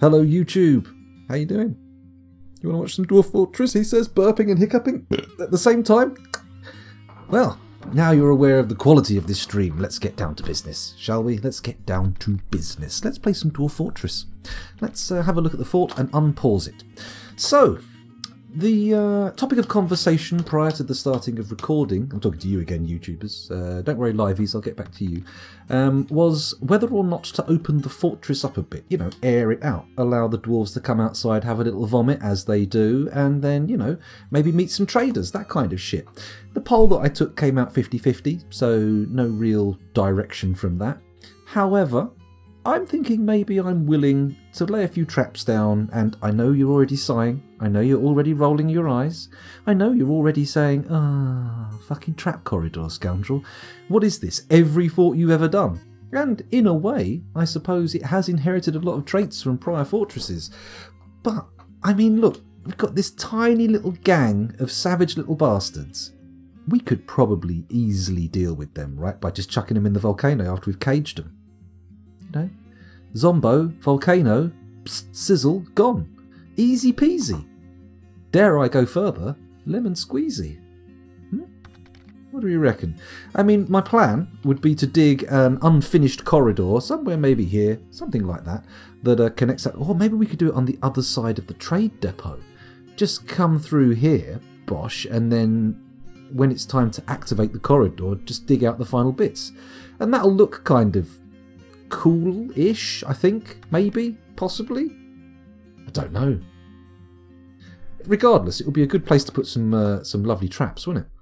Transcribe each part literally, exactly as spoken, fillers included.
Hello YouTube, how you doing? You want to watch some Dwarf Fortress, he says, burping and hiccuping at the same time? Well, now you're aware of the quality of this stream, let's get down to business, shall we? Let's get down to business. Let's play some Dwarf Fortress. Let's uh, have a look at the fort and unpause it. So, the uh, topic of conversation prior to the starting of recording, I'm talking to you again, YouTubers, uh, don't worry Liveys, I'll get back to you, um, was whether or not to open the fortress up a bit, you know, air it out, allow the dwarves to come outside, have a little vomit as they do, and then, you know, maybe meet some traders, that kind of shit. The poll that I took came out fifty fifty, so no real direction from that. However, I'm thinking maybe I'm willing to lay a few traps down, and I know you're already sighing, I know you're already rolling your eyes, I know you're already saying, ah, oh, fucking trap corridor, scoundrel. What is this? Every fort you've ever done? And in a way, I suppose it has inherited a lot of traits from prior fortresses. But, I mean, look, we've got this tiny little gang of savage little bastards. We could probably easily deal with them, right, by just chucking them in the volcano after we've caged them. You know? Zombo, volcano, psst, sizzle, gone. Easy peasy. Dare I go further? Lemon squeezy. Hmm? What do you reckon? I mean, my plan would be to dig an unfinished corridor, somewhere maybe here, something like that, that uh, connects up. Or maybe we could do it on the other side of the trade depot. Just come through here, bosh, and then when it's time to activate the corridor, just dig out the final bits. And that'll look kind of cool-ish, I think, maybe, possibly? I don't know. Regardless, it would be a good place to put some uh, some lovely traps, wouldn't it?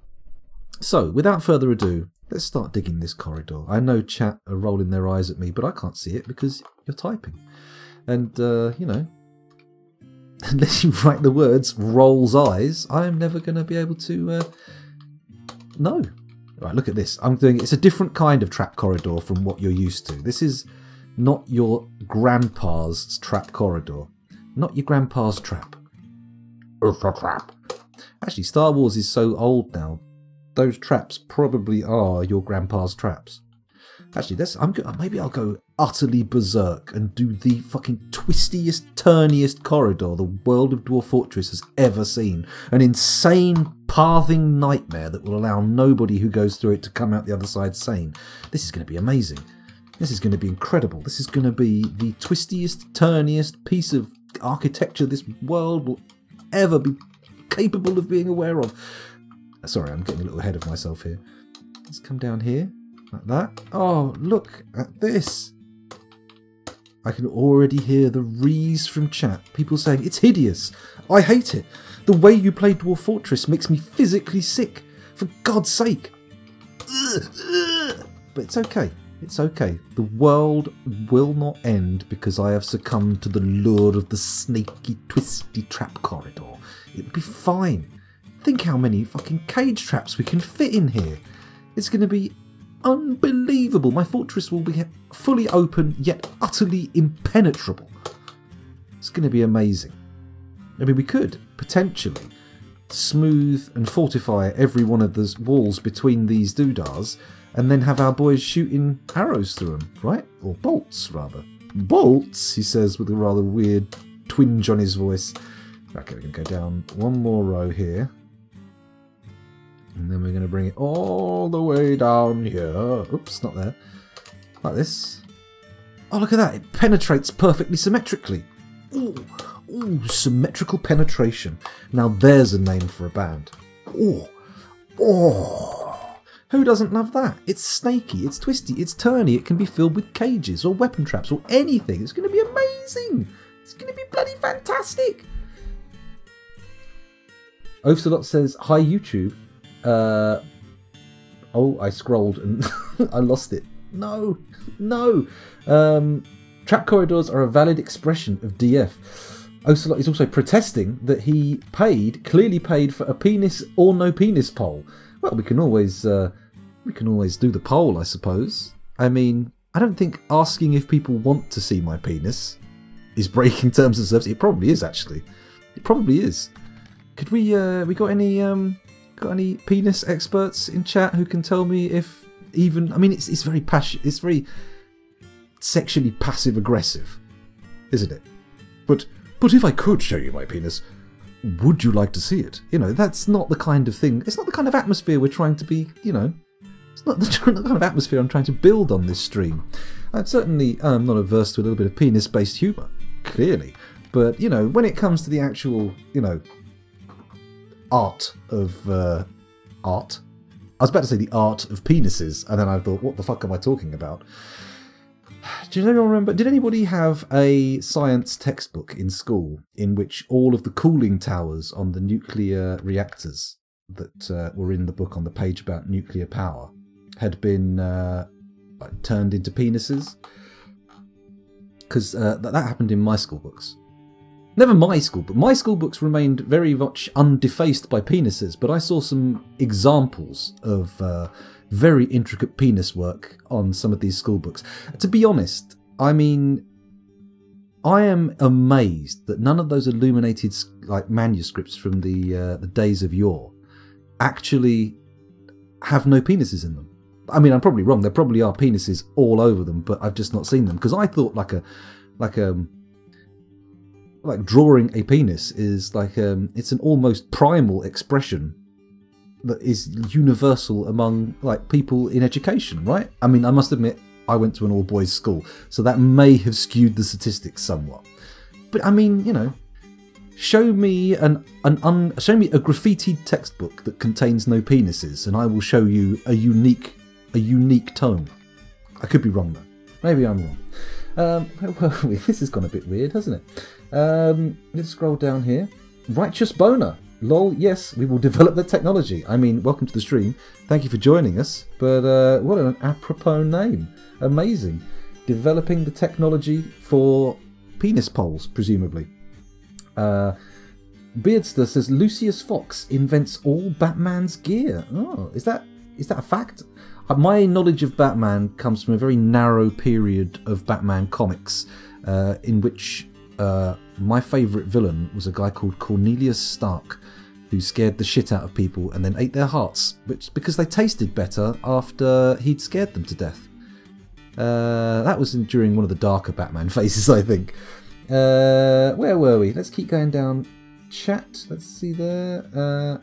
So, without further ado, let's start digging this corridor. I know chat are rolling their eyes at me, but I can't see it because you're typing. And, uh, you know, unless you write the words, rolls eyes, I am never going to be able to... Uh, no. Right, look at this. I'm doing. It's a different kind of trap corridor from what you're used to. This is not your grandpa's trap corridor. Not your grandpa's trap. It's a trap. Actually, Star Wars is so old now. Those traps probably are your grandpa's traps. Actually, that's. I'm. Maybe I'll go utterly berserk and do the fucking twistiest, turniest corridor the world of Dwarf Fortress has ever seen. An insane, pathing nightmare that will allow nobody who goes through it to come out the other side sane. This is going to be amazing. This is going to be incredible. This is going to be the twistiest, turniest piece of architecture this world will ever be capable of being aware of. Sorry, I'm getting a little ahead of myself here. Let's come down here, like that. Oh, look at this. I can already hear the rees from chat. People saying, it's hideous. I hate it. The way you play Dwarf Fortress makes me physically sick. For God's sake. But it's okay. It's okay. The world will not end because I have succumbed to the lure of the snaky, twisty trap corridor. It'll be fine. Think how many fucking cage traps we can fit in here. It's going to be unbelievable. My fortress will be fully open, yet utterly impenetrable. It's going to be amazing. I mean, we could potentially smooth and fortify every one of the walls between these doodars and then have our boys shooting arrows through them, right? Or bolts, rather. Bolts, he says with a rather weird twinge on his voice. Okay, we're going to go down one more row here. And then we're going to bring it all the way down here. Oops, not there. Like this. Oh, look at that. It penetrates perfectly symmetrically. Ooh, ooh, symmetrical penetration. Now there's a name for a band. Ooh, oh, who doesn't love that? It's snaky, it's twisty, it's turny. It can be filled with cages or weapon traps or anything. It's going to be amazing. It's going to be bloody fantastic. Ophsalot says, hi, YouTube. Uh, oh, I scrolled and I lost it. No, no. Um, trap corridors are a valid expression of D F. Ocelot is also protesting that he paid, clearly paid for a penis or no penis poll. Well, we can always, uh, we can always do the poll, I suppose. I mean, I don't think asking if people want to see my penis is breaking terms and service. It probably is, actually. It probably is. Could we? Uh, we got any? Um, Got any penis experts in chat who can tell me if even... I mean, it's it's very passion, it's very sexually passive-aggressive, isn't it? But, but if I could show you my penis, would you like to see it? You know, that's not the kind of thing, it's not the kind of atmosphere we're trying to be, you know, it's not the, the kind of atmosphere I'm trying to build on this stream. I'm certainly um, not averse to a little bit of penis-based humour, clearly, but, you know, when it comes to the actual, you know, art of, uh, art? I was about to say the art of penises, and then I thought, what the fuck am I talking about? Do you remember, did anybody have a science textbook in school in which all of the cooling towers on the nuclear reactors that uh, were in the book on the page about nuclear power had been uh, like, turned into penises? Because uh, that, that happened in my school books. Never my school book. My school books remained very much undefaced by penises, but I saw some examples of uh, very intricate penis work on some of these school books. To be honest, I mean, I am amazed that none of those illuminated like manuscripts from the uh, the days of yore actually have no penises in them. I mean, I'm probably wrong. There probably are penises all over them, but I've just not seen them because I thought like a like a like drawing a penis is like um it's an almost primal expression that is universal among like people in education, right? I mean, I must admit I went to an all-boys school, so that may have skewed the statistics somewhat. But I mean, you know, show me an an un, show me a graffitied textbook that contains no penises, and I will show you a unique a unique tome. I could be wrong though. Maybe I'm wrong. Um, where were we? This has gone a bit weird, hasn't it? Um, let's scroll down here. Righteous Boner. Lol, yes, we will develop the technology. I mean, welcome to the stream. Thank you for joining us. But uh, what an apropos name. Amazing. Developing the technology for penis poles, presumably. Uh, Beardster says, Lucius Fox invents all Batman's gear. Oh, is that is that a fact? My knowledge of Batman comes from a very narrow period of Batman comics, uh, in which uh, my favourite villain was a guy called Cornelius Stark, who scared the shit out of people and then ate their hearts, which because they tasted better after he'd scared them to death. Uh, that was during one of the darker Batman phases, I think. Uh, where were we? Let's keep going down chat. Let's see there. Uh,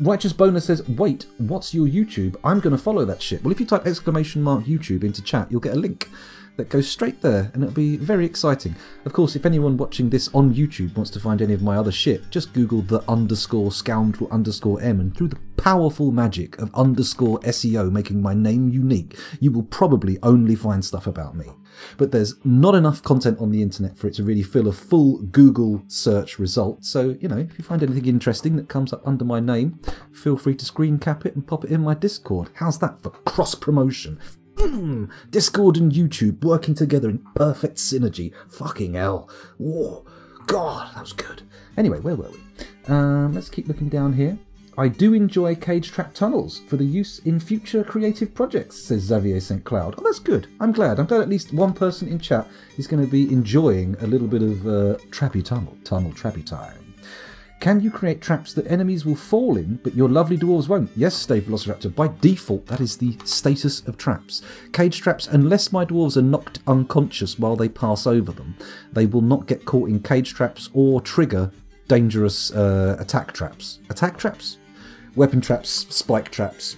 Righteous Boner says, wait, what's your YouTube? I'm going to follow that shit. Well, if you type exclamation mark YouTube into chat, you'll get a link that goes straight there, and it'll be very exciting. Of course, if anyone watching this on YouTube wants to find any of my other shit, just Google the underscore scoundrel underscore M, and through the powerful magic of underscore S E O making my name unique, you will probably only find stuff about me. But there's not enough content on the internet for it to really fill a full Google search result. So, you know, if you find anything interesting that comes up under my name, feel free to screen cap it and pop it in my Discord. How's that for cross-promotion? Mm, Discord and YouTube working together in perfect synergy. Fucking hell. Whoa. God, that was good. Anyway, where were we? Um, let's keep looking down here. I do enjoy cage-trap tunnels for the use in future creative projects, says Xavier Saint Cloud. Oh, that's good. I'm glad. I'm glad at least one person in chat is going to be enjoying a little bit of uh, trappy tunnel. Tunnel trappy time. Can you create traps that enemies will fall in, but your lovely dwarves won't? Yes, Stay Velociraptor. By default, that is the status of traps. Cage traps, unless my dwarves are knocked unconscious while they pass over them, they will not get caught in cage traps or trigger dangerous uh, attack traps. Attack traps? Weapon traps, spike traps,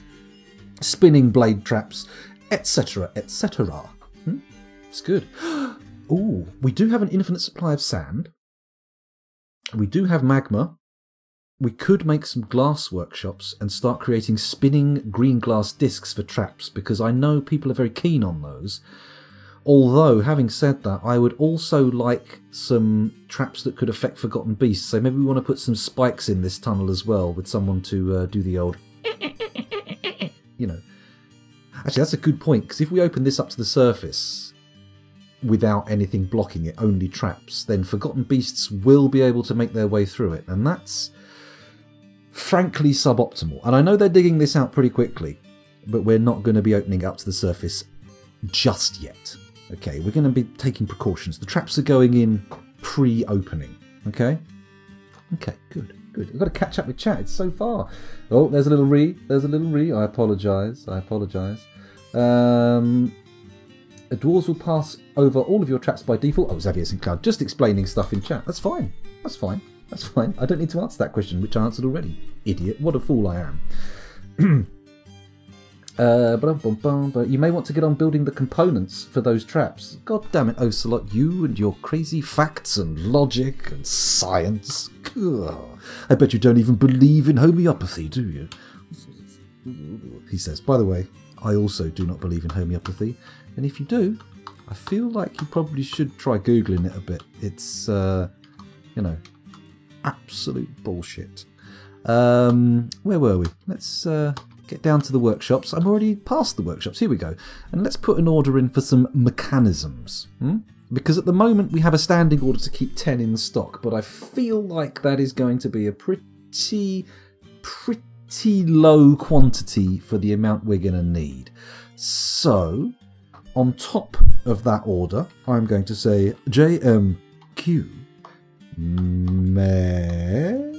spinning blade traps, et cetera, et cetera. Hmm? It's good. Ooh, we do have an infinite supply of sand. We do have magma. We could make some glass workshops and start creating spinning green glass discs for traps, because I know people are very keen on those. Although, having said that, I would also like some traps that could affect forgotten beasts. So maybe we want to put some spikes in this tunnel as well, with someone to uh, do the old, you know. Actually, that's a good point, because if we open this up to the surface without anything blocking it, only traps, then forgotten beasts will be able to make their way through it. And that's frankly suboptimal. And I know they're digging this out pretty quickly, but we're not going to be opening it up to the surface just yet. Okay, we're going to be taking precautions. The traps are going in pre-opening. Okay? Okay, good, good. I've got to catch up with chat. It's so far. Oh, there's a little re. There's a little re. I apologise. I apologise. Um, The dwarves will pass over all of your traps by default. Oh, Xavier Sinclair, just explaining stuff in chat. That's fine. That's fine. That's fine. I don't need to answer that question, which I answered already. Idiot. What a fool I am. Uh, but you may want to get on building the components for those traps. God damn it, Ocelot, you and your crazy facts and logic and science. Ugh. I bet you don't even believe in homeopathy, do you? He says, by the way, I also do not believe in homeopathy. And if you do, I feel like you probably should try Googling it a bit. It's, uh, you know, absolute bullshit. Um, where were we? Let's... Uh, Get down to the workshops. I'm already past the workshops. Here we go. And let's put an order in for some mechanisms. Hmm? Because at the moment we have a standing order to keep ten in stock, but I feel like that is going to be a pretty, pretty low quantity for the amount we're going to need. So, on top of that order, I'm going to say J M Q Meh.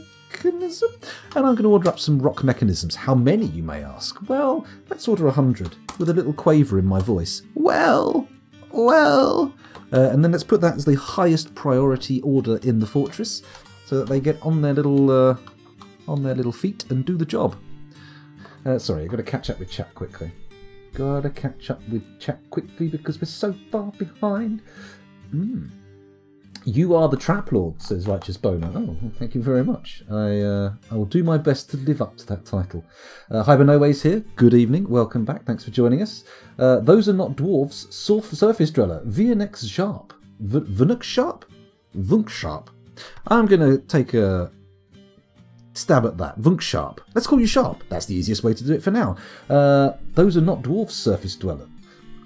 Mechanism? And I'm going to order up some rock mechanisms. How many, you may ask? Well, let's order a hundred, with a little quaver in my voice. Well, well. Uh, and then let's put that as the highest priority order in the fortress, so that they get on their little, uh, on their little feet and do the job. Uh, sorry, I've got to catch up with chat quickly. Got to catch up with chat quickly because we're so far behind. Mm. You are the Trap Lord, says Righteous Boner. Oh, well, thank you very much. I uh, I will do my best to live up to that title. Uh, Hibernoways here. Good evening. Welcome back. Thanks for joining us. Uh, those are not dwarves. Surf surface Driller. V N X Sharp. V Vnuk Sharp? Vunk Sharp. I'm going to take a stab at that. Vunk Sharp. Let's call you Sharp. That's the easiest way to do it for now. Uh, those are not dwarves, Surface Dweller.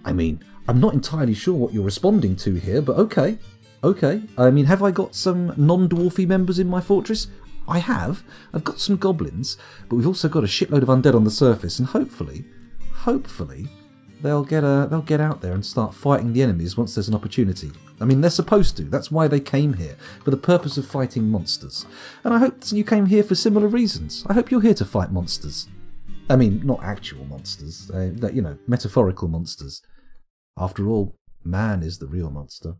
I mean, I'm not entirely sure what you're responding to here, but okay. Okay, I mean, have I got some non-dwarfy members in my fortress? I have. I've got some goblins, but we've also got a shitload of undead on the surface, and hopefully, hopefully, they'll get a, they'll get out there and start fighting the enemies once there's an opportunity. I mean, they're supposed to. That's why they came here, for the purpose of fighting monsters. And I hope you came here for similar reasons. I hope you're here to fight monsters. I mean, not actual monsters. Uh, that, you know, metaphorical monsters. After all, man is the real monster.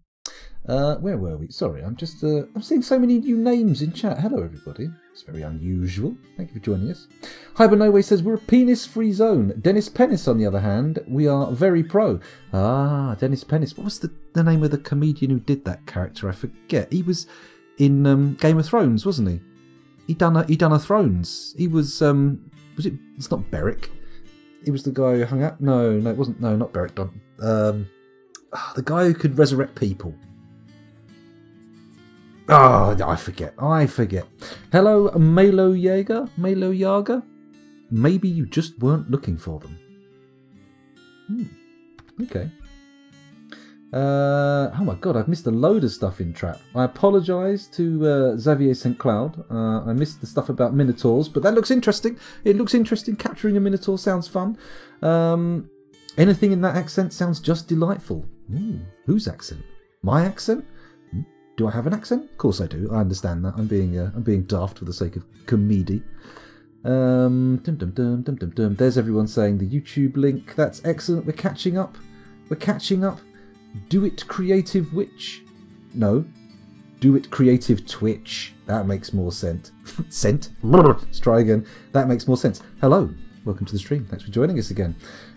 Uh, where were we? Sorry, I'm just, uh, I'm seeing so many new names in chat. Hello, everybody. It's very unusual. Thank you for joining us. Hibernoway says, we're a penis-free zone. Dennis Pennis, on the other hand, we are very pro. Ah, Dennis Pennis. What was the, the name of the comedian who did that character? I forget. He was in um, Game of Thrones, wasn't he? He done a, he done a Thrones. He was, um, was it, it's not Beric. He was the guy who hung out. No, no, it wasn't. No, not Beric Don. Um... The guy who could resurrect people. Ah, oh, I forget. I forget. Hello, Melo Jaeger. Melo Jaeger. Maybe you just weren't looking for them. Hmm. Okay. Uh, oh my god, I've missed a load of stuff in Trap. I apologise to uh, Xavier Saint Cloud. Uh, I missed the stuff about Minotaurs, but that looks interesting. It looks interesting. Capturing a Minotaur sounds fun. Um, anything in that accent sounds just delightful. Ooh, whose accent? My accent? Do I have an accent? Of course I do. I understand that. I'm being uh, I'm being daft for the sake of comedy. Um, dum dum dum dum dum dum. There's everyone saying the YouTube link. That's excellent. We're catching up. We're catching up. Do it, creative witch. No, do it, creative Twitch. That makes more sense. Scent. Let's try again. That makes more sense. Hello. Welcome to the stream. Thanks for joining us again.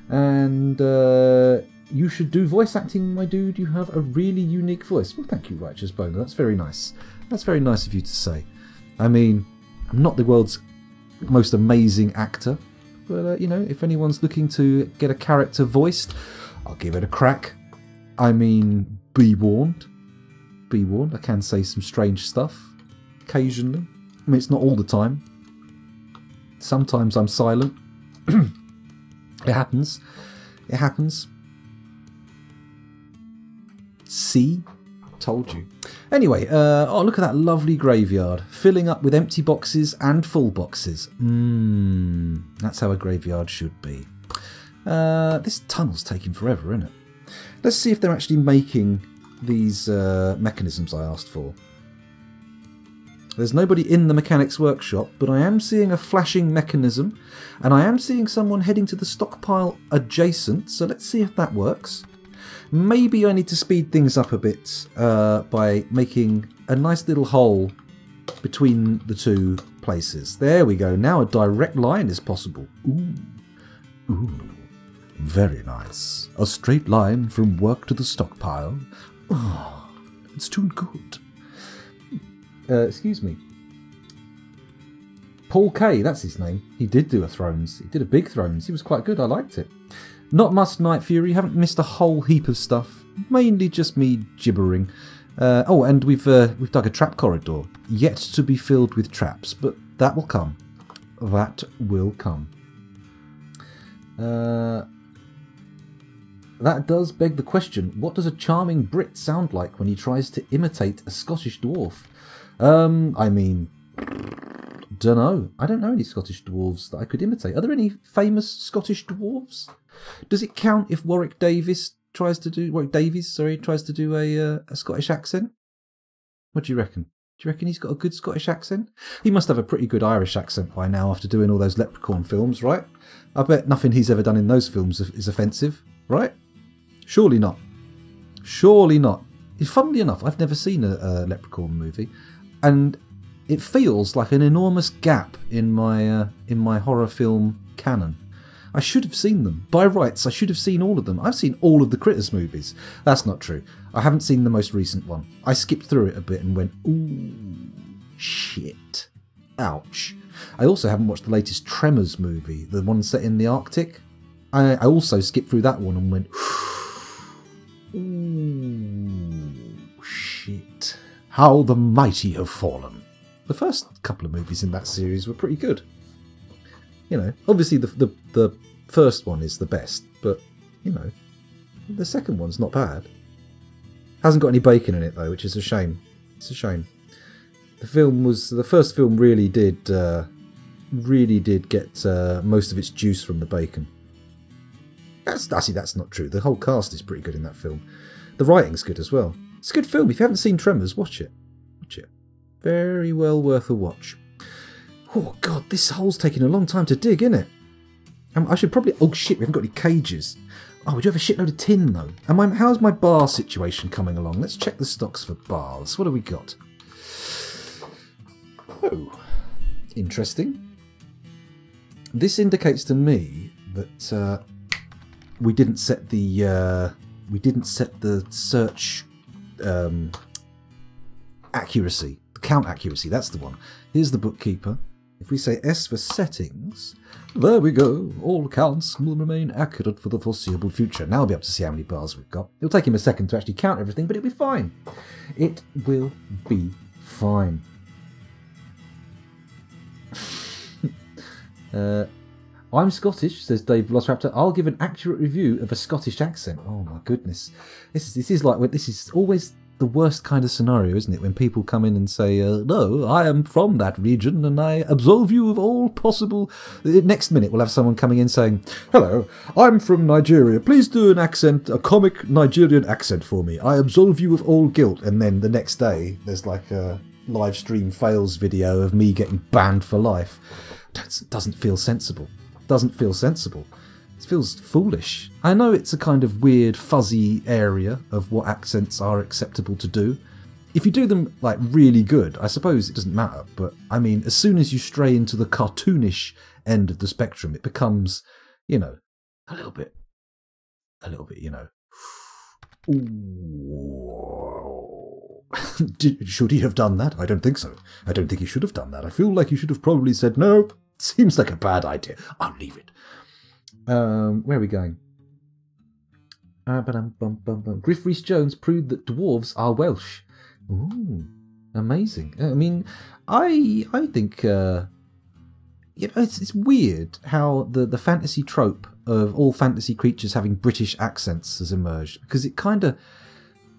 And uh, you should do voice acting, my dude. You have a really unique voice. Well, thank you, Righteous Boner. That's very nice. That's very nice of you to say. I mean, I'm not the world's most amazing actor, but uh, you know, if anyone's looking to get a character voiced, I'll give it a crack. I mean, be warned. Be warned. I can say some strange stuff occasionally. I mean, it's not all the time. Sometimes I'm silent. It happens. It happens. See? Told you. Anyway, uh, oh, look at that lovely graveyard. Filling up with empty boxes and full boxes. Mmm. That's how a graveyard should be. Uh, this tunnel's taking forever, isn't it? Let's see if they're actually making these uh, mechanisms I asked for. There's nobody in the mechanics workshop, but I am seeing a flashing mechanism, and I am seeing someone heading to the stockpile adjacent, so let's see if that works. Maybe I need to speed things up a bit uh, by making a nice little hole between the two places. There we go. Now a direct line is possible. Ooh. Ooh. Very nice. A straight line from work to the stockpile. Oh, it's too good. Uh, excuse me. Paul Kay, that's his name. He did do a Thrones. He did a big Thrones. He was quite good. I liked it. Not much Night Fury. Haven't missed a whole heap of stuff. Mainly just me gibbering. Uh, oh, and we've uh, we've dug a trap corridor. Yet to be filled with traps, but that will come. That will come. Uh, that does beg the question. What does a charming Brit sound like when he tries to imitate a Scottish dwarf? Um, I mean... Don't know. I don't know any Scottish dwarves that I could imitate. Are there any famous Scottish dwarves? Does it count if Warwick Davis tries to do Warwick Davies? Sorry, tries to do a uh, a Scottish accent? What do you reckon? Do you reckon he's got a good Scottish accent? He must have a pretty good Irish accent by now after doing all those Leprechaun films, right? I bet nothing he's ever done in those films is offensive, right? Surely not. Surely not. Funnily enough, I've never seen a, a Leprechaun movie, and it feels like an enormous gap in my uh, in my horror film canon. I should have seen them. By rights, I should have seen all of them. I've seen all of the Critters movies. That's not true. I haven't seen the most recent one. I skipped through it a bit and went, ooh, shit. Ouch. I also haven't watched the latest Tremors movie, the one set in the Arctic. I, I also skipped through that one and went, ooh, shit. How the mighty have fallen. The first couple of movies in that series were pretty good. You know, obviously the, the the first one is the best, but, you know, the second one's not bad. Hasn't got any bacon in it, though, which is a shame. It's a shame. The film was... The first film really did... Uh, really did get uh, most of its juice from the bacon. That's, actually, that's not true. The whole cast is pretty good in that film. The writing's good as well. It's a good film. If you haven't seen Tremors, watch it. Watch it. Very well worth a watch. Oh god, this hole's taking a long time to dig, isn't it? Um, I should probably... Oh shit, we haven't got any cages. Oh, we do have a shitload of tin, though. Am I, how's my bar situation coming along? Let's check the stocks for bars. What have we got? Oh, interesting. This indicates to me that uh, we didn't set the uh, we didn't set the search um, accuracy. Count accuracy, that's the one. Here's the bookkeeper. If we say S for settings, there we go. All counts will remain accurate for the foreseeable future. Now I'll be able to see how many bars we've got. It'll take him a second to actually count everything, but it'll be fine. It will be fine. uh, I'm Scottish, says Dave Velociraptor. I'll give an accurate review of a Scottish accent. Oh my goodness. This is, this is like, this is always... the worst kind of scenario, isn't it, when people come in and say, uh, no, I am from that region and I absolve you of all possible... Next minute we'll have someone coming in saying, hello, I'm from Nigeria, please do an accent, a comic Nigerian accent for me, I absolve you of all guilt, and then the next day there's like a live stream fails video of me getting banned for life. It doesn't feel sensible. Doesn't feel sensible. It feels foolish. I know it's a kind of weird, fuzzy area of what accents are acceptable to do. If you do them, like, really good, I suppose it doesn't matter, but, I mean, as soon as you stray into the cartoonish end of the spectrum, it becomes, you know, a little bit, a little bit, you know. Ooh. Did, should he have done that? I don't think so. I don't think he should have done that. I feel like he should have probably said, nope, seems like a bad idea. I'll leave it. Um, where are we going? Uh, ba-dum, bum, bum, bum. Griff Rhys Jones proved that dwarves are Welsh. Ooh, amazing. I mean, I I think uh, you know, it's it's weird how the the fantasy trope of all fantasy creatures having British accents has emerged, because it kind of,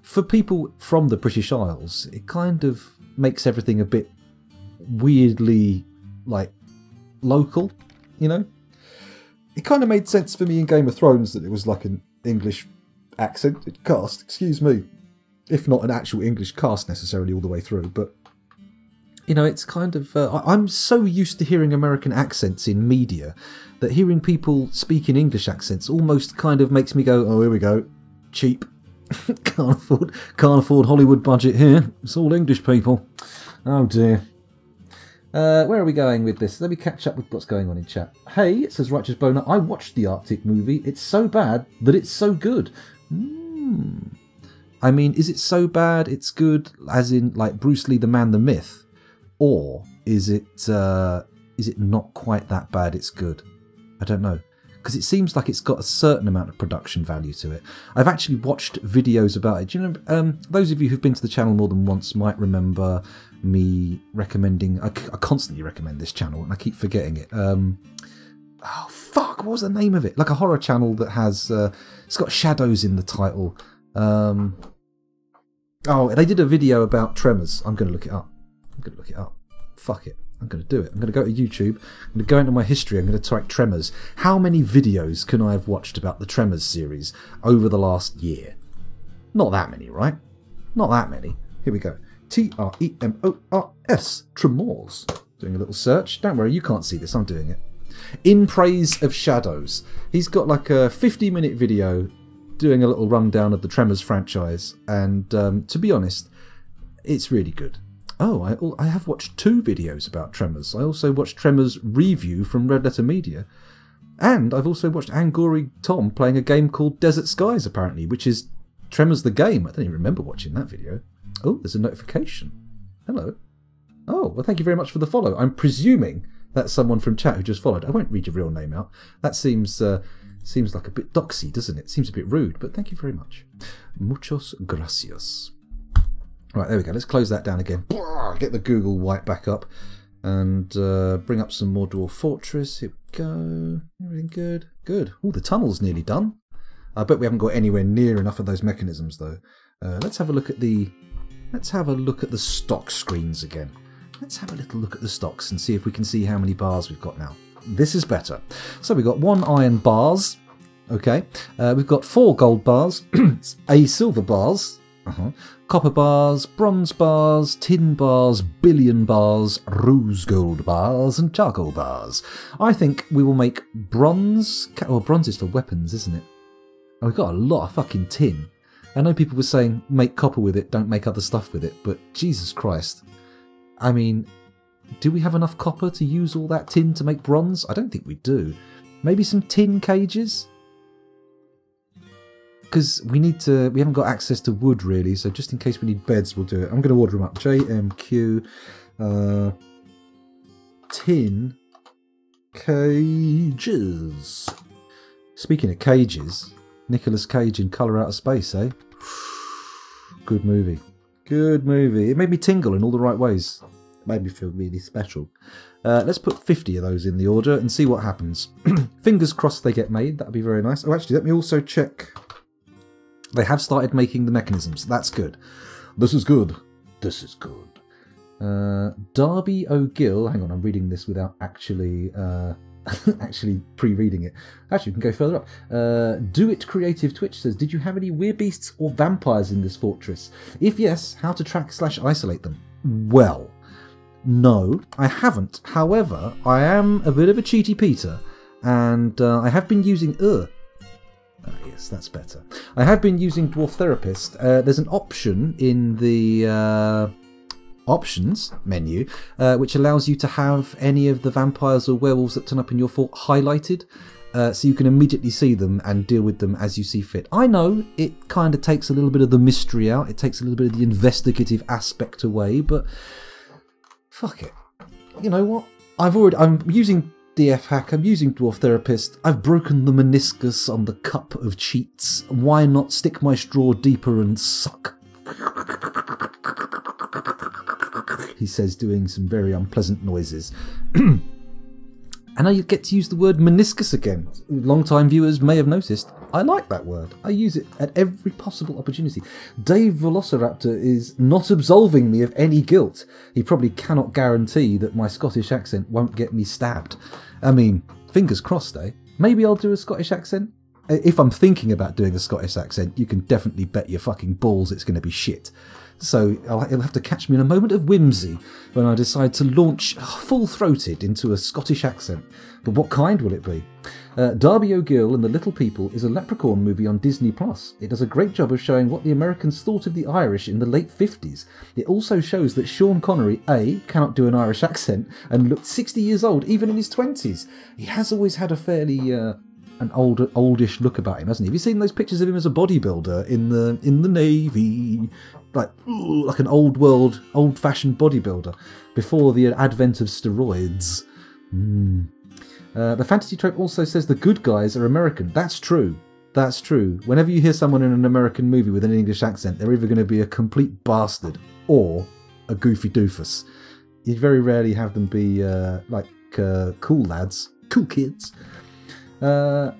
for people from the British Isles, it kind of makes everything a bit weirdly like local, you know. It kind of made sense for me in Game of Thrones that it was like an English accented cast, excuse me, if not an actual English cast necessarily all the way through, but, you know, it's kind of... Uh, I'm so used to hearing American accents in media that hearing people speak in English accents almost kind of makes me go, oh, here we go, cheap. Can't afford, can't afford Hollywood budget here. It's all English people. Oh dear. Uh, where are we going with this? Let me catch up with what's going on in chat. Hey, says Righteous Boner, I watched the Arctic movie. It's so bad that it's so good. Mm. I mean, is it so bad it's good, as in like Bruce Lee, The Man, the Myth? Or is it, uh, is it not quite that bad it's good? I don't know. Because it seems like it's got a certain amount of production value to it. I've actually watched videos about it. Do you know, um, those of you who've been to the channel more than once might remember me recommending... I, I constantly recommend this channel, and I keep forgetting it. Um, oh, fuck, what was the name of it? Like a horror channel that has... Uh, it's got shadows in the title. Um, oh, they did a video about Tremors. I'm going to look it up. I'm going to look it up. Fuck it. I'm going to do it. I'm going to go to YouTube. I'm going to go into my history. I'm going to type Tremors. How many videos can I have watched about the Tremors series over the last year? Not that many, right? Not that many. Here we go. T R E M O R S. Tremors. Doing a little search. Don't worry, you can't see this. I'm doing it. In Praise of Shadows. He's got like a fifty minute video doing a little rundown of the Tremors franchise. And um, to be honest, it's really good. Oh, I, I have watched two videos about Tremors. I also watched Tremors Review from Red Letter Media. And I've also watched Angori Tom playing a game called Desert Skies, apparently, which is Tremors the game. I don't even remember watching that video. Oh, there's a notification. Hello. Oh, well, thank you very much for the follow. I'm presuming that's someone from chat who just followed. I won't read your real name out. That seems uh, seems like a bit doxy, doesn't it? Seems a bit rude, but thank you very much. Muchos gracias. Right, there we go. Let's close that down again. Get the Google white back up and uh, bring up some more Dwarf Fortress. Here we go. Everything good? Good. Oh, the tunnel's nearly done. I bet we haven't got anywhere near enough of those mechanisms, though. Uh, let's have a look at the... Let's have a look at the stock screens again. Let's have a little look at the stocks and see if we can see how many bars we've got now. This is better. So we've got one iron bars. Okay. Uh, we've got four gold bars. A silver bars. Uh-huh. Copper bars, bronze bars, tin bars, billion bars, rose gold bars, and charcoal bars. I think we will make bronze. Well, bronze is for weapons, isn't it? And we've got a lot of fucking tin. I know people were saying make copper with it, don't make other stuff with it, but Jesus Christ. I mean, do we have enough copper to use all that tin to make bronze? I don't think we do. Maybe some tin cages? Because we need to, we haven't got access to wood really, so just in case we need beds, we'll do it. I'm going to order them up. J M Q, uh, tin cages. Speaking of cages, Nicolas Cage in Colour Out of Space, eh? Good movie. Good movie. It made me tingle in all the right ways. It made me feel really special. Uh, let's put fifty of those in the order and see what happens. Fingers crossed they get made. That'd be very nice. Oh, actually, let me also check. They have started making the mechanisms. That's good. This is good. This is good. Uh, Darby O'Gill. Hang on, I'm reading this without actually uh, actually pre-reading it. Actually, we can go further up. Uh, Do It Creative Twitch says, did you have any weirbeasts or vampires in this fortress? If yes, how to track slash isolate them? Well, no, I haven't. However, I am a bit of a cheaty Peter, and uh, I have been using... Ugh. Ah, yes, that's better. I have been using Dwarf Therapist. Uh, there's an option in the uh, options menu uh, which allows you to have any of the vampires or werewolves that turn up in your fort highlighted, uh, so you can immediately see them and deal with them as you see fit. I know it kind of takes a little bit of the mystery out. It takes a little bit of the investigative aspect away, but fuck it. You know what? I've already... I'm using... D F hack, I'm using Dwarf Therapist, I've broken the meniscus on the cup of cheats, why not stick my straw deeper and suck? He says, doing some very unpleasant noises. And I get to use the word meniscus again. Long-time viewers may have noticed, I like that word. I use it at every possible opportunity. Dave Velociraptor is not absolving me of any guilt. He probably cannot guarantee that my Scottish accent won't get me stabbed. I mean, fingers crossed, eh? Maybe I'll do a Scottish accent? If I'm thinking about doing a Scottish accent, you can definitely bet your fucking balls it's going to be shit. so I'll, it'll have to catch me in a moment of whimsy when I decide to launch full-throated into a Scottish accent. But what kind will it be? Uh, Darby O'Gill and the Little People is a Leprechaun movie on Disney Plus. It does a great job of showing what the Americans thought of the Irish in the late fifties. It also shows that Sean Connery, A, cannot do an Irish accent and looked sixty years old even in his twenties. He has always had a fairly... Uh, an old, oldish look about him, hasn't he? Have you seen those pictures of him as a bodybuilder in the in the Navy? Like, like an old-world, old-fashioned bodybuilder before the advent of steroids. Mm. Uh, the fantasy trope also says the good guys are American. That's true. That's true. Whenever you hear someone in an American movie with an English accent, they're either going to be a complete bastard or a goofy doofus. You very rarely have them be, uh, like, uh, cool lads, cool kids. Uh,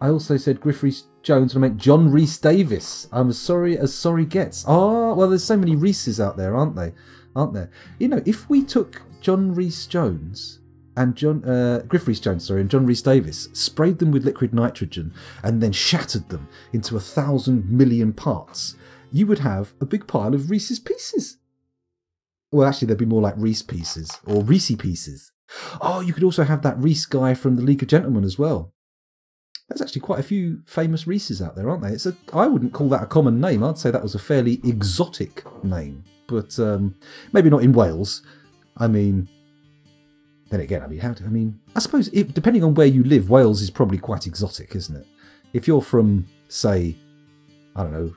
I also said Griff Rhys Jones and I meant John Rhys-Davies. I'm as sorry as sorry gets. Ah, well, there's so many Rhys's out there, aren't they? Aren't there? You know, if we took John Rhys-Jones and John uh, Griff Rhys Jones, sorry, and John Rhys-Davies, sprayed them with liquid nitrogen and then shattered them into a thousand million parts, you would have a big pile of Rhys's pieces. Well, actually, they'd be more like Rhys pieces or Rhysy pieces. Oh, you could also have that Rhys guy from The League of Gentlemen as well. There's actually quite a few famous Rhys's out there, aren't they? It's a, I wouldn't call that a common name. I'd say that was a fairly exotic name. But um, maybe not in Wales. I mean, then again, I mean, how do, I mean, I suppose, it, depending on where you live, Wales is probably quite exotic, isn't it? If you're from, say, I don't know,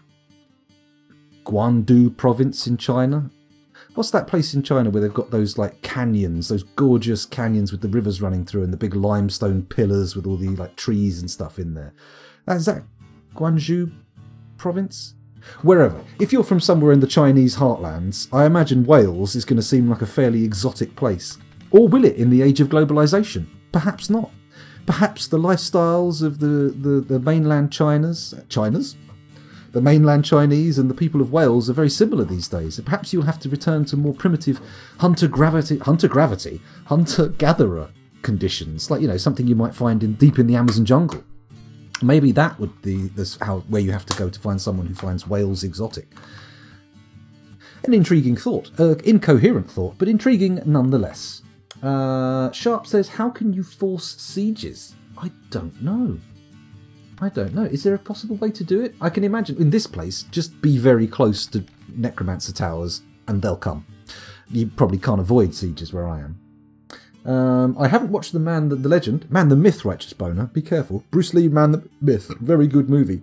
Guangzhou province in China... What's that place in China where they've got those like canyons, those gorgeous canyons with the rivers running through and the big limestone pillars with all the like trees and stuff in there? Is that Guangzhou province? Wherever. If you're from somewhere in the Chinese heartlands, I imagine Wales is going to seem like a fairly exotic place. Or will it in the age of globalisation? Perhaps not. Perhaps the lifestyles of the, the, the mainland Chinas... Chinas? The mainland Chinese and the people of Wales are very similar these days. Perhaps you'll have to return to more primitive hunter-gravity, hunter-gravity, hunter-gatherer conditions, like, you know, something you might find in deep in the Amazon jungle. Maybe that would be this, how where you have to go to find someone who finds Wales exotic. An intriguing thought, uh, incoherent thought, but intriguing nonetheless. Uh, Sharp says, "How can you force sieges?" I don't know. I don't know. Is there a possible way to do it? I can imagine in this place, just be very close to Necromancer Towers and they'll come. You probably can't avoid sieges where I am. Um, I haven't watched The Man, the, the Legend. Man, the Myth, Righteous Boner. Be careful. Bruce Lee, Man, the Myth. Very good movie.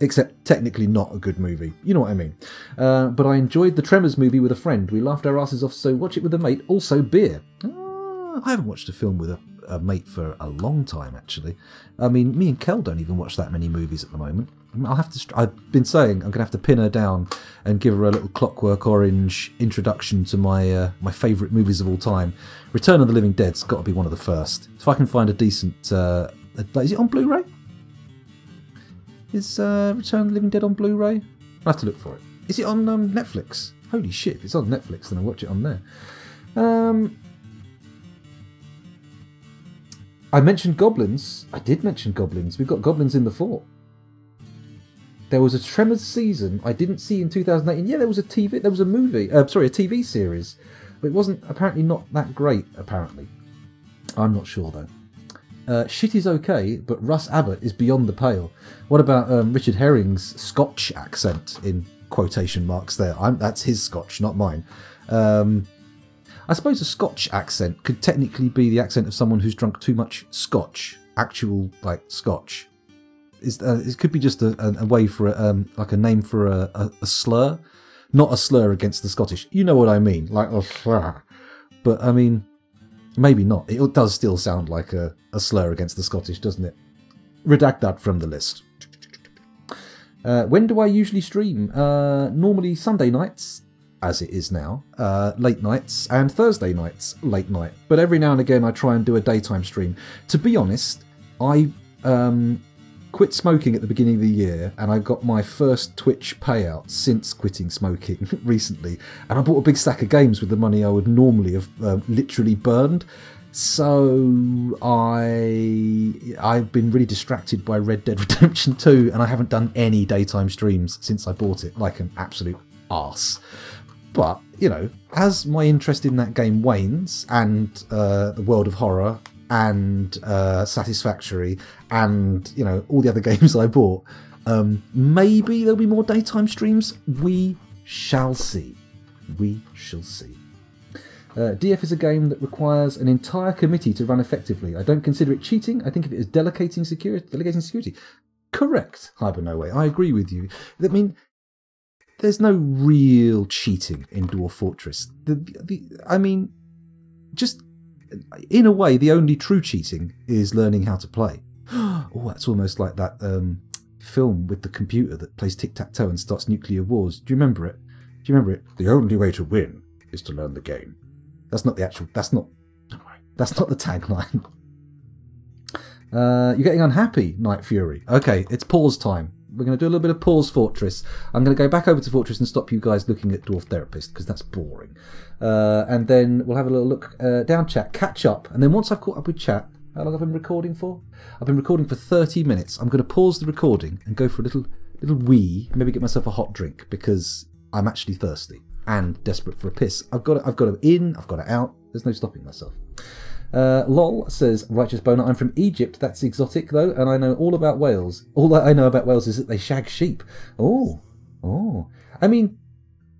Except technically not a good movie. You know what I mean. Uh, but I enjoyed the Tremors movie with a friend. We laughed our asses off, so watch it with a mate. Also beer. Uh, I haven't watched a film with a... a mate for a long time, actually. I mean, me and Kel don't even watch that many movies at the moment. I'll have to. I've been saying I'm going to have to pin her down and give her a little Clockwork Orange introduction to my uh, my favourite movies of all time. Return of the Living Dead's got to be one of the first. If I can find a decent, uh, is it on Blu-ray? Is uh, Return of the Living Dead on Blu-ray? I'll have to look for it. Is it on um, Netflix? Holy shit! If it's on Netflix, then I'll watch it on there. Um. I mentioned goblins. I did mention goblins. We've got goblins in the fort. There was a Tremors season I didn't see in two thousand eighteen. Yeah, there was a T V. There was a movie. Uh, sorry, a T V series. But it wasn't apparently not that great. Apparently, I'm not sure though. Uh, shit is okay, but Russ Abbott is beyond the pale. What about um, Richard Herring's Scotch accent in quotation marks? There, I'm, that's his Scotch, not mine. Um, I suppose a Scotch accent could technically be the accent of someone who's drunk too much Scotch, actual like Scotch. It's, uh, it could be just a, a, a way for a, um, like a name for a, a, a slur, not a slur against the Scottish. You know what I mean, like a slur. But I mean, maybe not. It does still sound like a, a slur against the Scottish, doesn't it? Redact that from the list. Uh, when do I usually stream? Uh, normally Sunday nights. As it is now, uh, late nights and Thursday nights, late night. But every now and again I try and do a daytime stream. To be honest, I um, quit smoking at the beginning of the year and I got my first Twitch payout since quitting smoking recently. And I bought a big stack of games with the money I would normally have uh, literally burned. So I I've been really distracted by Red Dead Redemption two, and I haven't done any daytime streams since I bought it, like an absolute arse. But, you know, as my interest in that game wanes, and uh, the World of Horror, and uh, Satisfactory, and, you know, all the other games I bought, um, maybe there'll be more daytime streams. We shall see. We shall see. Uh, D F is a game that requires an entire committee to run effectively. I don't consider it cheating. I think of it as delegating security. Delegating security. Correct, Hibernoway. I agree with you. I mean, there's no real cheating in Dwarf Fortress. The, the, I mean, just in a way, the only true cheating is learning how to play. Oh, that's almost like that um, film with the computer that plays tic-tac-toe and starts nuclear wars. Do you remember it? Do you remember it? The only way to win is to learn the game. That's not the actual, that's not, don't worry, that's not the tagline. Uh, you're getting unhappy, Night Fury. Okay, it's pause time. We're going to do a little bit of pause Fortress. I'm going to go back over to Fortress and stop you guys looking at Dwarf Therapist, because that's boring. Uh, and then we'll have a little look uh, down chat, catch up. And then once I've caught up with chat, how long have I been recording for? I've been recording for thirty minutes. I'm going to pause the recording and go for a little, little wee, maybe get myself a hot drink, because I'm actually thirsty and desperate for a piss. I've got it, I've got it in, I've got it out. There's no stopping myself. Uh, Lol says, Righteous Boner, I'm from Egypt. That's exotic, though, and I know all about Wales. All that I know about Wales is that they shag sheep. Oh, oh. I mean,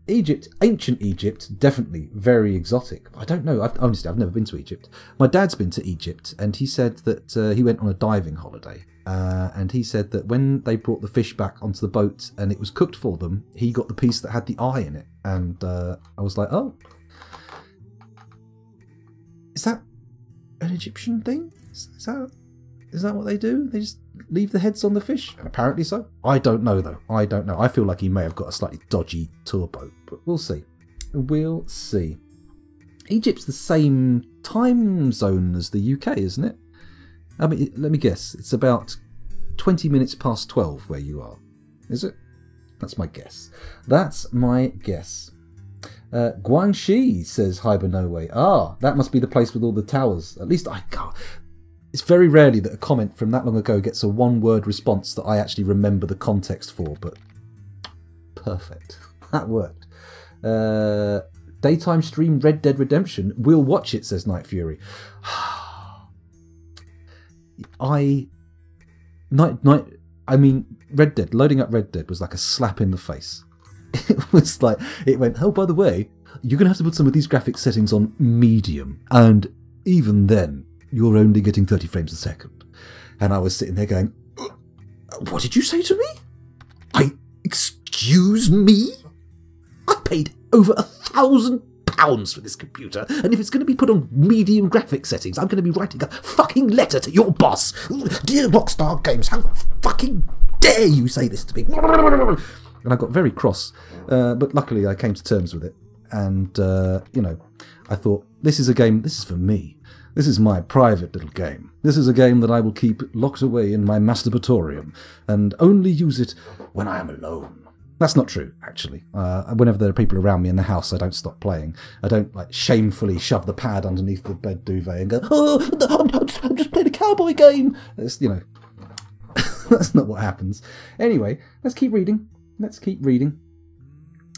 Egypt, ancient Egypt, definitely very exotic. I don't know. I've, honestly, I've never been to Egypt. My dad's been to Egypt, and he said that uh, he went on a diving holiday. Uh, and he said that when they brought the fish back onto the boat and it was cooked for them, he got the piece that had the eye in it. And uh, I was like, oh. Is that an Egyptian thing? Is that, is that what they do? They just leave the heads on the fish? And apparently so. I don't know, though. I don't know. I feel like he may have got a slightly dodgy tour boat, but we'll see. We'll see. Egypt's the same time zone as the U K, isn't it? I mean, let me guess. It's about twenty minutes past twelve where you are. Is it? That's my guess. That's my guess. Uh, Guangzhou says Hibernoway. Ah, that must be the place with all the towers. At least I can't. It's very rarely that a comment from that long ago gets a one-word response that I actually remember the context for, but perfect. That worked. Uh, daytime stream Red Dead Redemption. We'll watch it, says Night Fury. I... Night, night, I mean, Red Dead, loading up Red Dead was like a slap in the face. It was like, it went, oh, by the way, you're going to have to put some of these graphics settings on medium. And even then, you're only getting thirty frames a second. And I was sitting there going, what did you say to me? I, excuse me? I paid over a thousand pounds for this computer. And if it's going to be put on medium graphic settings, I'm going to be writing a fucking letter to your boss. Dear Rockstar Games, how fucking dare you say this to me? And I got very cross, uh, but luckily I came to terms with it. And, uh, you know, I thought, this is a game, this is for me. This is my private little game. This is a game that I will keep locked away in my masturbatorium and only use it when I am alone. That's not true, actually. Uh, whenever there are people around me in the house, I don't stop playing. I don't, like, shamefully shove the pad underneath the bed duvet and go, oh, I'm just playing a cowboy game. It's, you know, that's not what happens. Anyway, let's keep reading. Let's keep reading.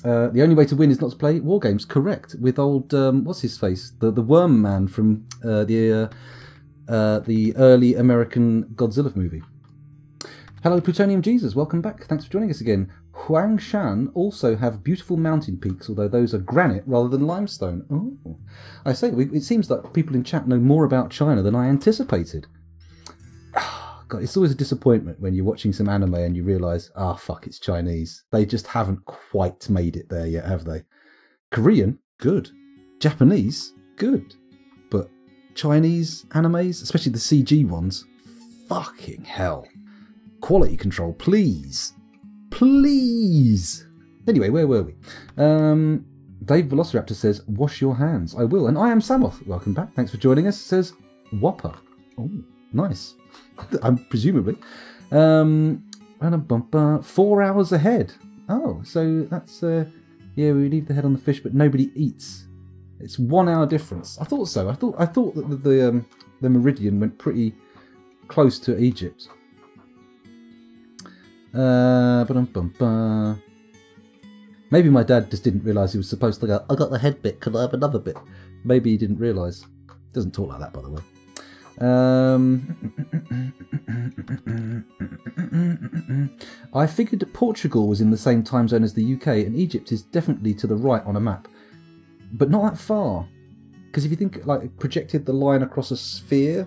Uh, the only way to win is not to play war games. Correct. With old um, what's his face, the the worm man from uh, the uh, uh, the early American Godzilla movie. Hello, Plutonium Jesus. Welcome back. Thanks for joining us again. Huangshan also have beautiful mountain peaks, although those are granite rather than limestone. Oh, I say we, it seems like people in chat know more about China than I anticipated. God, it's always a disappointment when you're watching some anime and you realise, ah, fuck, it's Chinese. They just haven't quite made it there yet, have they? Korean? Good. Japanese? Good. But Chinese animes, especially the C G ones, fucking hell. Quality control, please. Please. Anyway, where were we? Um, Dave Velociraptor says, wash your hands. I will. And I am Samoth. Welcome back. Thanks for joining us. Says Whopper. Oh, nice. I'm presumably um, four hours ahead. Oh, so that's uh, yeah. We leave the head on the fish, but nobody eats. It's one hour difference. I thought so. I thought I thought that the the, um, the meridian went pretty close to Egypt. Uh, ba-dum-bum-ba. Maybe my dad just didn't realise he was supposed to go, I got the head bit, could I have another bit? Maybe he didn't realise. Doesn't talk like that, by the way. Um, I figured that Portugal was in the same time zone as the U K, and Egypt is definitely to the right on a map. But not that far. Because if you think, like, it projected the line across a sphere...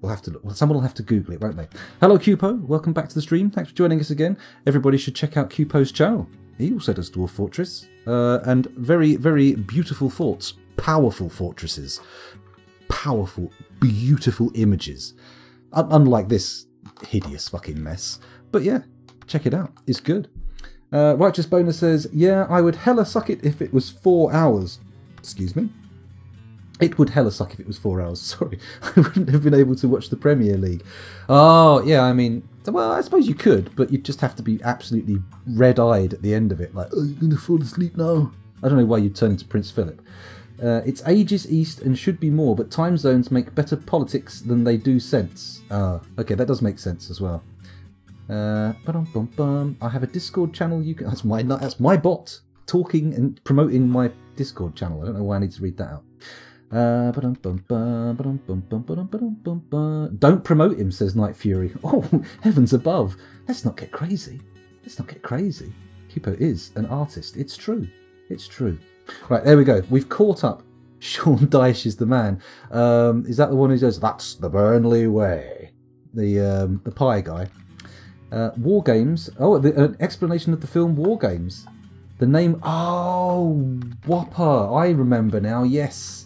We'll have to look. Well, someone will have to Google it, won't they? Hello, Cupo. Welcome back to the stream. Thanks for joining us again. Everybody should check out Cupo's channel. He also does Dwarf Fortress. Uh, and very, very beautiful forts. Powerful fortresses. Powerful, beautiful images. Un unlike this hideous fucking mess. But yeah, check it out. It's good. Uh, Righteous Bonus says, yeah, I would hella suck it if it was four hours. Excuse me? It would hella suck if it was four hours, sorry. I wouldn't have been able to watch the Premier League. Oh, yeah, I mean, well, I suppose you could, but you'd just have to be absolutely red-eyed at the end of it. Like, oh, I'm going to fall asleep now. I don't know why you'd turn into Prince Philip. Uh, it's ages east and should be more, but time zones make better politics than they do sense. Ah, uh, okay, that does make sense as well. Uh, ba-dum-bum-bum. I have a Discord channel. You can. That's my, that's my bot talking and promoting my Discord channel. I don't know why I need to read that out. Uh, don't promote him, says Night Fury. Oh, heavens above. Let's not get crazy. Let's not get crazy. Kupo is an artist. It's true. It's true. Right, there we go. We've caught up. Sean Dyche is the man. Um, is that the one who says, that's the Burnley way? The, um, the pie guy. Uh, War Games. Oh, the, an explanation of the film War Games. The name... Oh, Whopper. I remember now. Yes.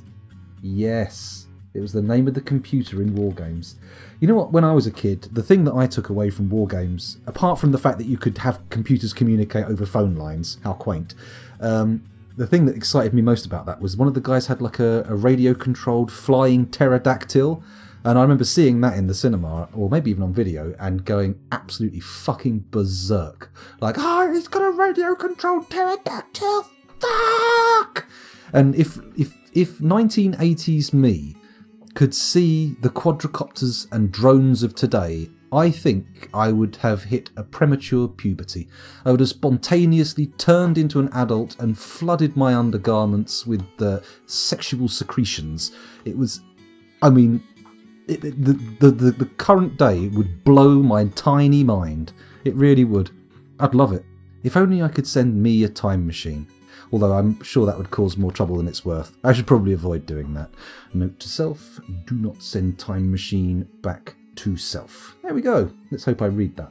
Yes, it was the name of the computer in War Games. You know what, when I was a kid, the thing that I took away from War Games, apart from the fact that you could have computers communicate over phone lines, how quaint, um, the thing that excited me most about that was one of the guys had like a, a radio-controlled flying pterodactyl, and I remember seeing that in the cinema, or maybe even on video, and going absolutely fucking berserk. Like, oh, he's got a radio-controlled pterodactyl, fuck! And if... if If nineteen eighties me could see the quadricopters and drones of today, I think I would have hit a premature puberty. I would have spontaneously turned into an adult and flooded my undergarments with the sexual secretions. It was, I mean, it, the, the, the, the current day would blow my tiny mind. It really would. I'd love it. If only I could send me a time machine. Although I'm sure that would cause more trouble than it's worth. I should probably avoid doing that. Note to self, do not send time machine back to self. There we go. Let's hope I read that.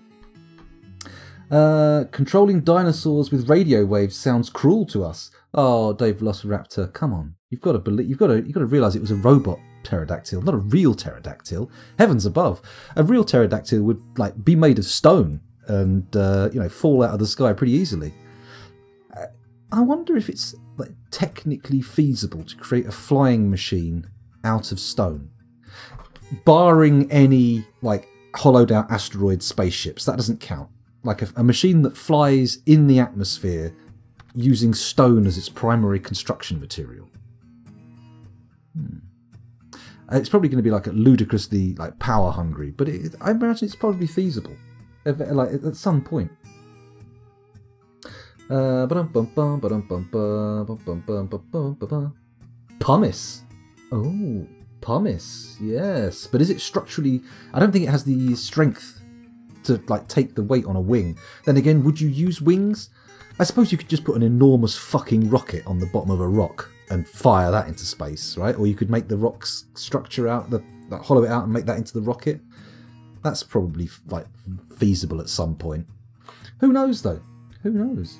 Uh, controlling dinosaurs with radio waves sounds cruel to us. Oh, Dave Velociraptor, come on. You've got to believe, you've got to, you've got to realise it was a robot pterodactyl, not a real pterodactyl. Heavens above. A real pterodactyl would like be made of stone and uh, you know, fall out of the sky pretty easily. I wonder if it's like, technically feasible to create a flying machine out of stone, barring any like hollowed out asteroid spaceships. That doesn't count. Like a, a machine that flies in the atmosphere using stone as its primary construction material. Hmm. It's probably going to be like a ludicrously like power hungry, but it, I imagine it's probably feasible, like at some point. Uh, pumice. Oh, pumice. Yes, but is it structurally? I don't think it has the strength to like take the weight on a wing. Then again, would you use wings? I suppose you could just put an enormous fucking rocket on the bottom of a rock and fire that into space, right? Or you could make the rock's structure out, the like, hollow it out and make that into the rocket. That's probably like feasible at some point. Who knows though? Who knows?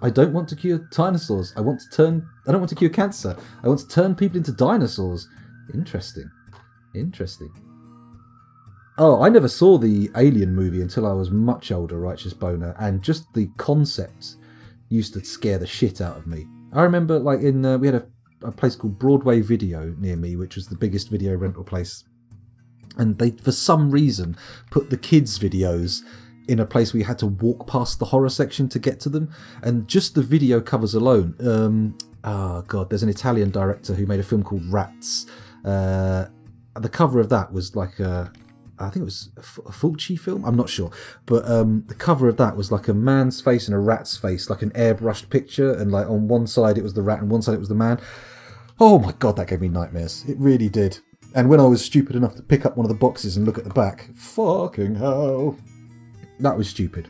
I don't want to cure dinosaurs. I want to turn... I don't want to cure cancer. I want to turn people into dinosaurs. Interesting. Interesting. Oh, I never saw the Alien movie until I was much older, Righteous Boner, and just the concepts used to scare the shit out of me. I remember, like, in... Uh, we had a, a place called Broadway Video near me, which was the biggest video rental place. And they, for some reason, put the kids' videos in a place where you had to walk past the horror section to get to them. And just the video covers alone, um, oh God, there's an Italian director who made a film called Rats. Uh, the cover of that was like a, I think it was a Fulci film, I'm not sure. But um, the cover of that was like a man's face and a rat's face, like an airbrushed picture. And like on one side it was the rat and one side it was the man. Oh my God, that gave me nightmares. It really did. And when I was stupid enough to pick up one of the boxes and look at the back, fucking hell. That was stupid.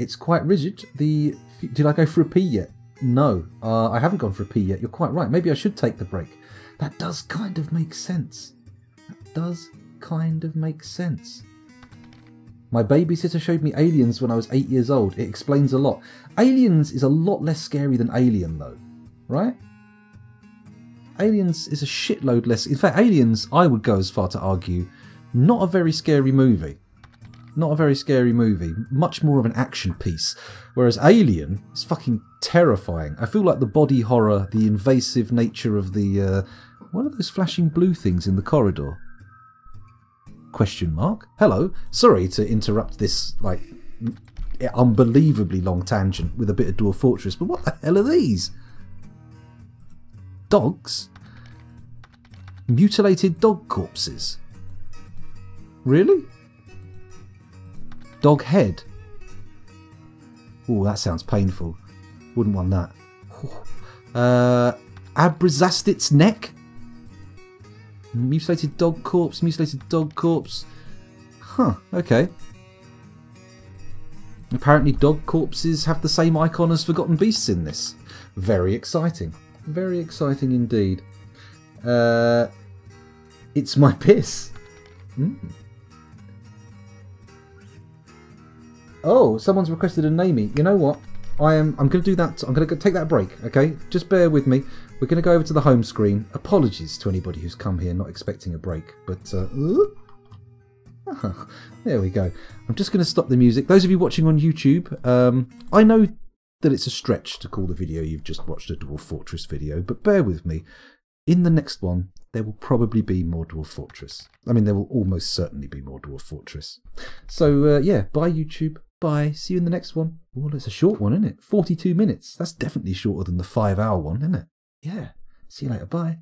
It's quite rigid. The Did I go for a pee yet? No, uh, I haven't gone for a pee yet. You're quite right. Maybe I should take the break. That does kind of make sense. That does kind of make sense. My babysitter showed me Aliens when I was eight years old. It explains a lot. Aliens is a lot less scary than Alien, though, right? Aliens is a shitload less... In fact, Aliens, I would go as far to argue, not a very scary movie. Not a very scary movie. Much more of an action piece. Whereas Alien is fucking terrifying. I feel like the body horror, the invasive nature of the... Uh, what are those flashing blue things in the corridor? Question mark? Hello. Sorry to interrupt this, like, unbelievably long tangent with a bit of Dwarf Fortress, but what the hell are these? Dogs? Mutilated dog corpses? Really? Dog head. Oh, that sounds painful. Wouldn't want that. Uh, Abrasastit's neck. Mutilated dog corpse. Mutilated dog corpse. Huh. Okay. Apparently, dog corpses have the same icon as Forgotten Beasts in this. Very exciting. Very exciting indeed. Uh, it's my piss. Mm. Oh, someone's requested a namey. You know what? I am. I'm going to do that. I'm going to take that break. Okay, just bear with me. We're going to go over to the home screen. Apologies to anybody who's come here not expecting a break, but uh, oh, there we go. I'm just going to stop the music. Those of you watching on YouTube, um, I know that it's a stretch to call the video you've just watched a Dwarf Fortress video, but bear with me. In the next one, there will probably be more Dwarf Fortress. I mean, there will almost certainly be more Dwarf Fortress. So uh, yeah, bye YouTube. Bye. See you in the next one. Well, it's a short one, isn't it? forty-two minutes. That's definitely shorter than the five hour one, isn't it? Yeah. See you later. Bye.